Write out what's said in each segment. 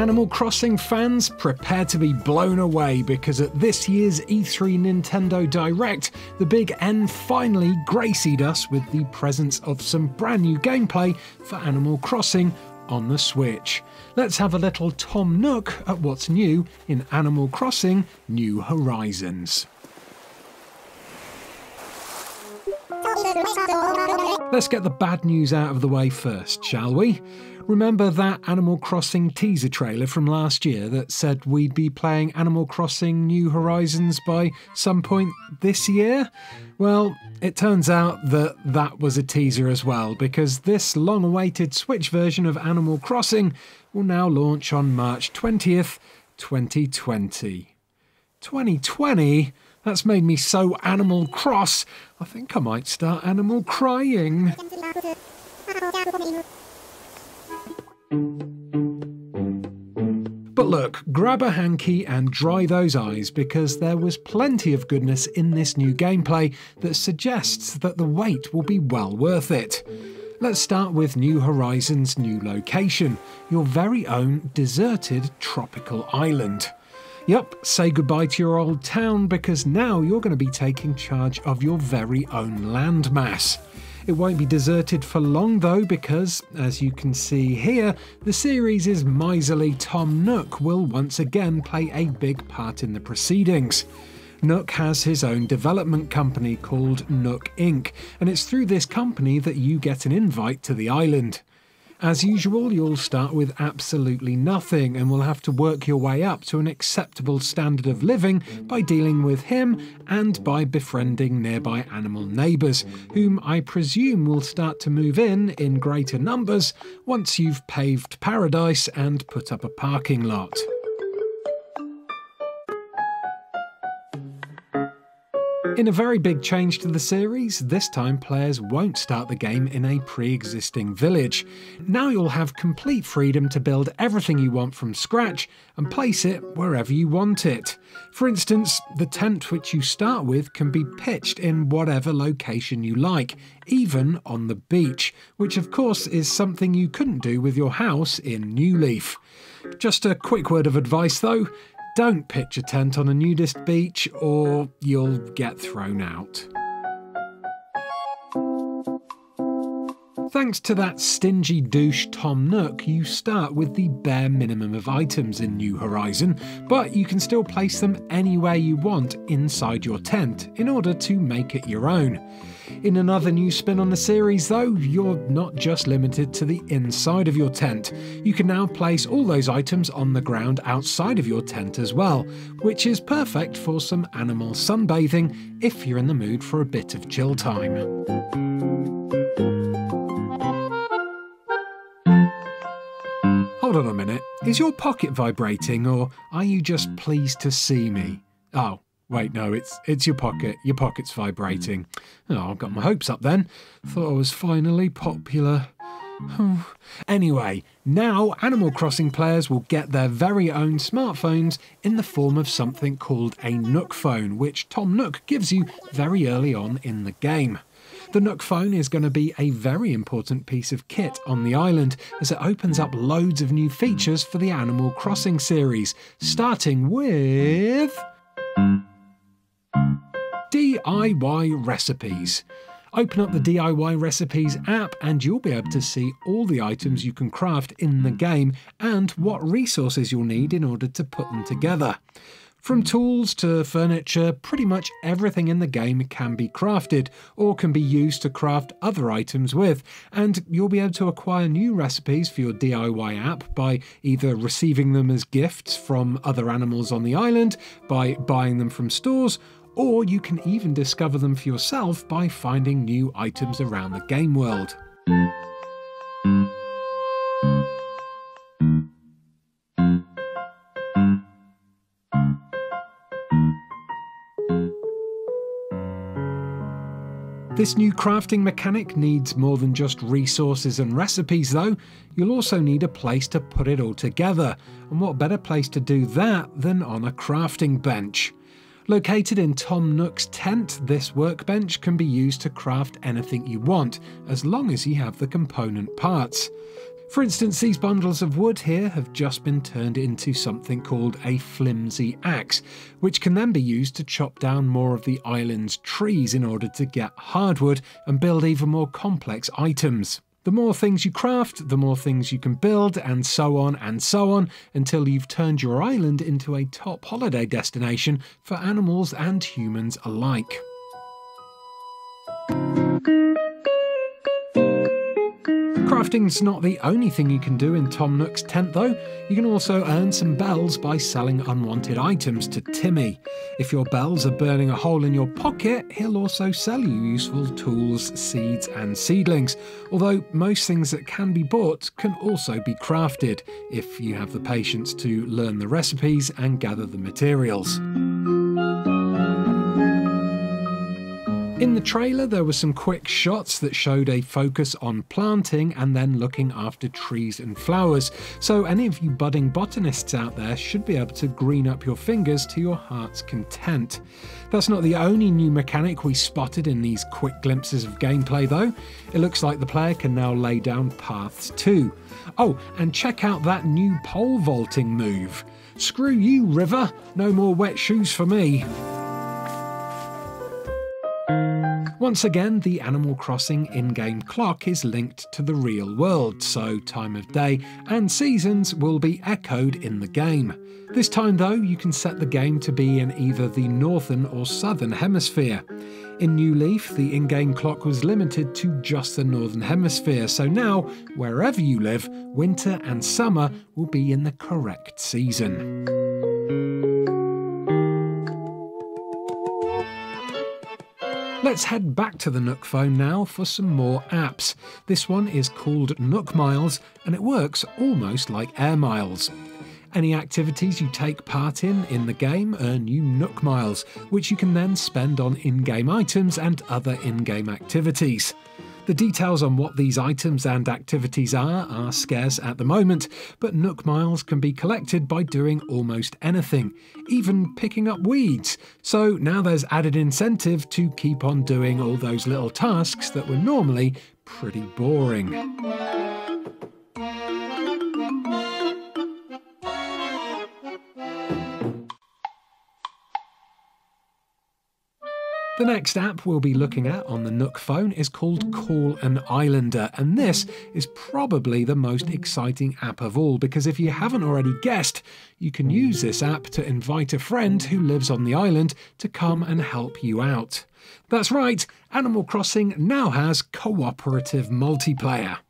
Animal Crossing fans, prepare to be blown away, because at this year's E3 Nintendo Direct, the Big N finally gracied us with the presence of some brand new gameplay for Animal Crossing on the Switch. Let's have a little Tom Nook at what's new in Animal Crossing New Horizons. Let's get the bad news out of the way first, shall we? Remember that Animal Crossing teaser trailer from last year that said we'd be playing Animal Crossing New Horizons by some point this year? Well, it turns out that that was a teaser as well, because this long-awaited Switch version of Animal Crossing will now launch on March 20th, 2020. 2020? That's made me so Animal Cross, I think I might start animal crying. But look, grab a hanky and dry those eyes, because there was plenty of goodness in this new gameplay that suggests that the wait will be well worth it. Let's start with New Horizons' new location, your very own deserted tropical island. Yup, say goodbye to your old town, because now you're going to be taking charge of your very own landmass. It won't be deserted for long though, because, as you can see here, the series' miserly Tom Nook will once again play a big part in the proceedings. Nook has his own development company called Nook Inc., and it's through this company that you get an invite to the island. As usual, you'll start with absolutely nothing and will have to work your way up to an acceptable standard of living by dealing with him and by befriending nearby animal neighbours, whom I presume will start to move in greater numbers once you've paved paradise and put up a parking lot. In a very big change to the series, this time players won't start the game in a pre-existing village. Now you'll have complete freedom to build everything you want from scratch and place it wherever you want it. For instance, the tent which you start with can be pitched in whatever location you like, even on the beach, which of course is something you couldn't do with your house in New Leaf. Just a quick word of advice though. Don't pitch a tent on a nudist beach, or you'll get thrown out. Thanks to that stingy douche Tom Nook, you start with the bare minimum of items in New Horizon, but you can still place them anywhere you want inside your tent in order to make it your own. In another new spin on the series though, you're not just limited to the inside of your tent. You can now place all those items on the ground outside of your tent as well, which is perfect for some animal sunbathing if you're in the mood for a bit of chill time. Hold on a minute, is your pocket vibrating, or are you just pleased to see me? Oh, wait, no, it's your pocket. Your pocket's vibrating. Oh, I've got my hopes up then. Thought I was finally popular. Anyway, now Animal Crossing players will get their very own smartphones in the form of something called a Nook Phone, which Tom Nook gives you very early on in the game. The Nook Phone is going to be a very important piece of kit on the island, as it opens up loads of new features for the Animal Crossing series, starting with DIY Recipes. Open up the DIY Recipes app and you'll be able to see all the items you can craft in the game and what resources you'll need in order to put them together. From tools to furniture, pretty much everything in the game can be crafted, or can be used to craft other items with, and you'll be able to acquire new recipes for your DIY app by either receiving them as gifts from other animals on the island, by buying them from stores, or you can even discover them for yourself by finding new items around the game world. This new crafting mechanic needs more than just resources and recipes though. You'll also need a place to put it all together, and what better place to do that than on a crafting bench. Located in Tom Nook's tent, this workbench can be used to craft anything you want, as long as you have the component parts. For instance, these bundles of wood here have just been turned into something called a flimsy axe, which can then be used to chop down more of the island's trees in order to get hardwood and build even more complex items. The more things you craft, the more things you can build, and so on, until you've turned your island into a top holiday destination for animals and humans alike. Crafting's not the only thing you can do in Tom Nook's tent though. You can also earn some bells by selling unwanted items to Timmy. If your bells are burning a hole in your pocket, he'll also sell you useful tools, seeds and seedlings, although most things that can be bought can also be crafted, if you have the patience to learn the recipes and gather the materials. In the trailer there were some quick shots that showed a focus on planting and then looking after trees and flowers, so any of you budding botanists out there should be able to green up your fingers to your heart's content. That's not the only new mechanic we spotted in these quick glimpses of gameplay though. It looks like the player can now lay down paths too. Oh, and check out that new pole vaulting move. Screw you, River, no more wet shoes for me. Once again, the Animal Crossing in-game clock is linked to the real world, so time of day and seasons will be echoed in the game. This time though, you can set the game to be in either the northern or southern hemisphere. In New Leaf, the in-game clock was limited to just the northern hemisphere, so now, wherever you live, winter and summer will be in the correct season. Let's head back to the Nook phone now for some more apps. This one is called Nook Miles and it works almost like air miles. Any activities you take part in the game earn you Nook Miles, which you can then spend on in-game items and other in-game activities. The details on what these items and activities are scarce at the moment, but Nook Miles can be collected by doing almost anything, even picking up weeds. So now there's added incentive to keep on doing all those little tasks that were normally pretty boring. The next app we'll be looking at on the Nook phone is called Call an Islander, and this is probably the most exciting app of all because if you haven't already guessed, you can use this app to invite a friend who lives on the island to come and help you out. That's right, Animal Crossing now has cooperative multiplayer.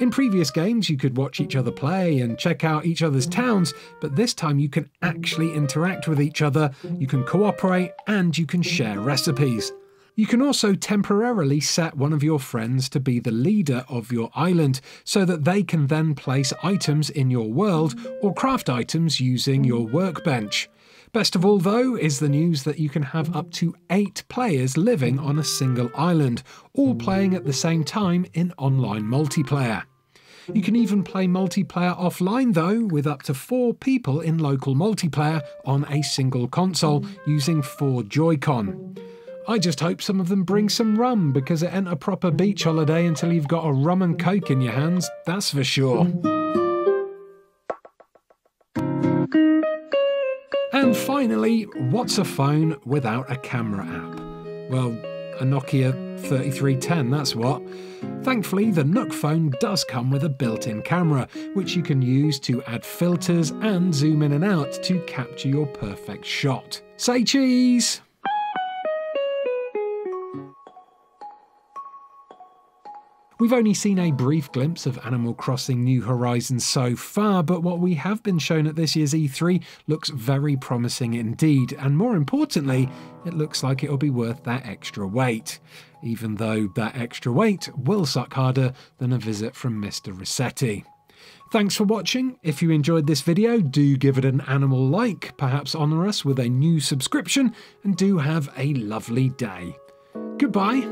In previous games you could watch each other play and check out each other's towns, but this time you can actually interact with each other, you can cooperate and you can share recipes. You can also temporarily set one of your friends to be the leader of your island so that they can then place items in your world or craft items using your workbench. Best of all though is the news that you can have up to 8 players living on a single island, all playing at the same time in online multiplayer. You can even play multiplayer offline though, with up to 4 people in local multiplayer on a single console using 4 Joy-Con. I just hope some of them bring some rum, because it ain't a proper beach holiday until you've got a rum and coke in your hands, that's for sure. And finally, what's a phone without a camera app? Well, a Nokia 3310, that's what. Thankfully, the Nook phone does come with a built-in camera, which you can use to add filters and zoom in and out to capture your perfect shot. Say cheese! We've only seen a brief glimpse of Animal Crossing New Horizons so far, but what we have been shown at this year's E3 looks very promising indeed, and more importantly, it looks like it'll be worth that extra wait. Even though that extra wait will suck harder than a visit from Mr. Rossetti. Thanks for watching. If you enjoyed this video, do give it an animal like, perhaps honour us with a new subscription, and do have a lovely day. Goodbye.